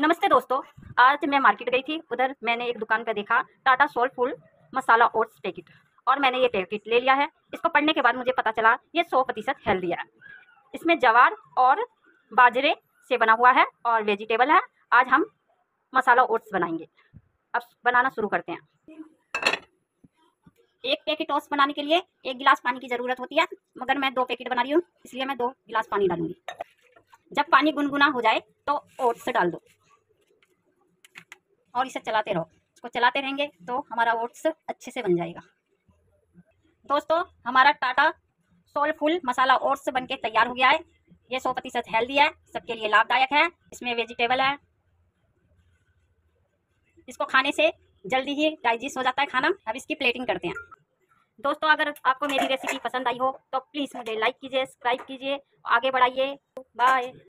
नमस्ते दोस्तों, आज मैं मार्केट गई थी। उधर मैंने एक दुकान पर देखा Tata soulful masala oats packet और मैंने ये पैकेट ले लिया है। इसको पढ़ने के बाद मुझे पता चला ये 100% हेल्दी है। इसमें जवार और बाजरे से बना हुआ है और वेजिटेबल है। आज हम मसाला ओट्स बनाएंगे। अब बनाना शुरू करते हैं। एक पैकेट ओट्स बनाने के लिए 1 गिलास पानी की ज़रूरत होती है, मगर मैं 2 पैकेट बना रही हूँ इसलिए मैं 2 गिलास पानी डालूंगी। जब पानी गुनगुना हो जाए तो ओट्स डाल दो और इसे चलाते रहो। इसको चलाते रहेंगे तो हमारा ओट्स अच्छे से बन जाएगा। दोस्तों, हमारा टाटा सोलफुल मसाला ओट्स बनके तैयार हो गया है। ये 100% हेल्दी है, सबके लिए लाभदायक है। इसमें वेजिटेबल है। इसको खाने से जल्दी ही डाइजेस्ट हो जाता है खाना। अब इसकी प्लेटिंग करते हैं। दोस्तों, अगर आपको मेरी रेसिपी पसंद आई हो तो प्लीज़ मुझे लाइक कीजिए, सब्सक्राइब कीजिए, आगे बढ़ाइए। बाय।